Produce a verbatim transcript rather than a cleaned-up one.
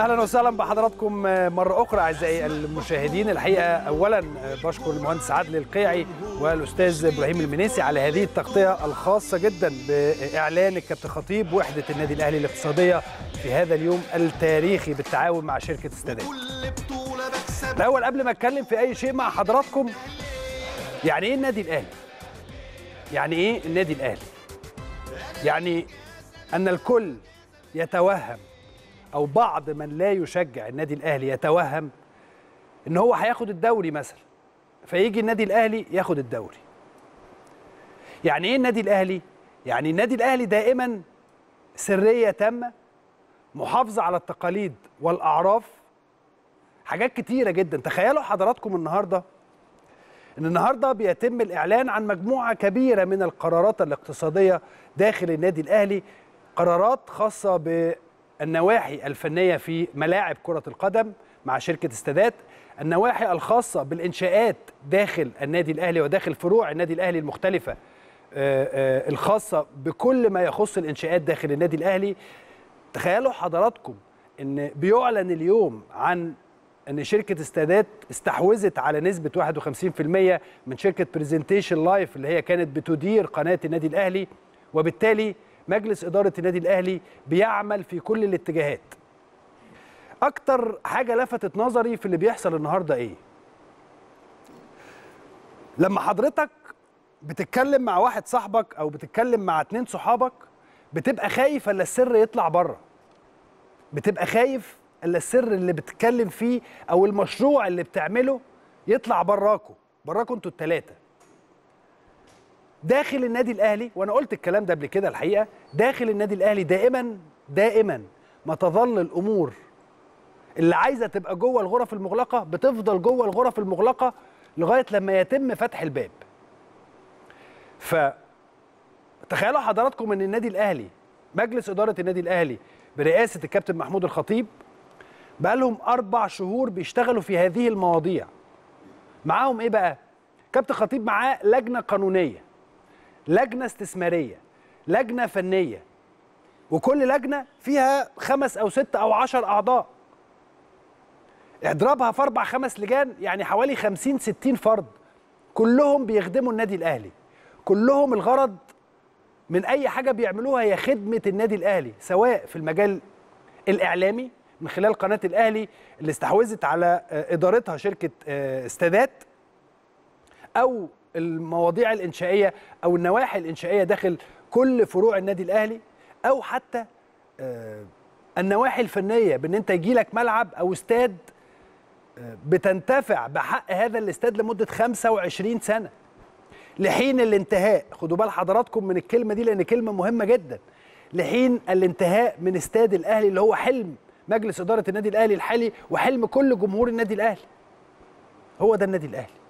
اهلا وسهلا بحضراتكم مره اخرى اعزائي المشاهدين. الحقيقه اولا بشكر المهندس عادل القيعي والاستاذ ابراهيم المنيسي على هذه التغطيه الخاصه جدا باعلان الكابتن خطيب وحده النادي الاهلي الاقتصاديه في هذا اليوم التاريخي بالتعاون مع شركه استادات. الاول قبل ما اتكلم في اي شيء مع حضراتكم، يعني ايه النادي الاهلي؟ يعني ايه النادي الاهلي؟ يعني ان الكل يتوهم أو بعض من لا يشجع النادي الأهلي يتوهم إن هو هياخد الدوري مثلا، فيجي النادي الأهلي ياخد الدوري. يعني إيه النادي الأهلي؟ يعني النادي الأهلي دائما سرية تامة، محافظة على التقاليد والأعراف، حاجات كتيرة جدا. تخيلوا حضراتكم النهاردة إن النهاردة بيتم الإعلان عن مجموعة كبيرة من القرارات الاقتصادية داخل النادي الأهلي، قرارات خاصة ب النواحي الفنية في ملاعب كرة القدم مع شركة استادات، النواحي الخاصة بالإنشاءات داخل النادي الأهلي وداخل فروع النادي الأهلي المختلفة الخاصة بكل ما يخص الإنشاءات داخل النادي الأهلي. تخيلوا حضراتكم إن بيعلن اليوم عن إن شركة استادات استحوذت على نسبة واحد وخمسين بالمية من شركة بريزنتيشن لايف اللي هي كانت بتدير قناة النادي الأهلي، وبالتالي مجلس إدارة النادي الأهلي بيعمل في كل الاتجاهات. أكتر حاجة لفتت نظري في اللي بيحصل النهاردة إيه؟ لما حضرتك بتتكلم مع واحد صاحبك أو بتتكلم مع اتنين صحابك بتبقى خايف إلا السر يطلع بره، بتبقى خايف إلا السر اللي بتتكلم فيه أو المشروع اللي بتعمله يطلع براكوا براكوا أنتوا التلاتة. داخل النادي الأهلي، وأنا قلت الكلام ده قبل كده، الحقيقة داخل النادي الأهلي دائما دائما ما تظل الأمور اللي عايزة تبقى جوه الغرف المغلقة بتفضل جوه الغرف المغلقة لغاية لما يتم فتح الباب. فتخيلوا حضراتكم إن النادي الأهلي، مجلس إدارة النادي الأهلي برئاسة الكابتن محمود الخطيب، بقالهم أربع شهور بيشتغلوا في هذه المواضيع. معاهم إيه بقى؟ كابتن خطيب معاه لجنة قانونية، لجنة استثمارية، لجنة فنية، وكل لجنة فيها خمس أو ست أو عشر أعضاء. اضربها في أربع خمس لجان، يعني حوالي خمسين ستين فرد، كلهم بيخدموا النادي الأهلي، كلهم الغرض من أي حاجة بيعملوها هي خدمة النادي الأهلي، سواء في المجال الإعلامي من خلال قناة الأهلي اللي استحوذت على إدارتها شركة استادات، أو المواضيع الإنشائية أو النواحي الإنشائية داخل كل فروع النادي الأهلي، أو حتى النواحي الفنية، بأن أنت يجيلك ملعب أو استاد بتنتفع بحق هذا الاستاد لمدة خمسة وعشرين سنة لحين الانتهاء. خدوا بال حضراتكم من الكلمة دي لأن كلمة مهمة جدا، لحين الانتهاء من استاد الأهلي اللي هو حلم مجلس إدارة النادي الأهلي الحالي وحلم كل جمهور النادي الأهلي. هو ده النادي الأهلي.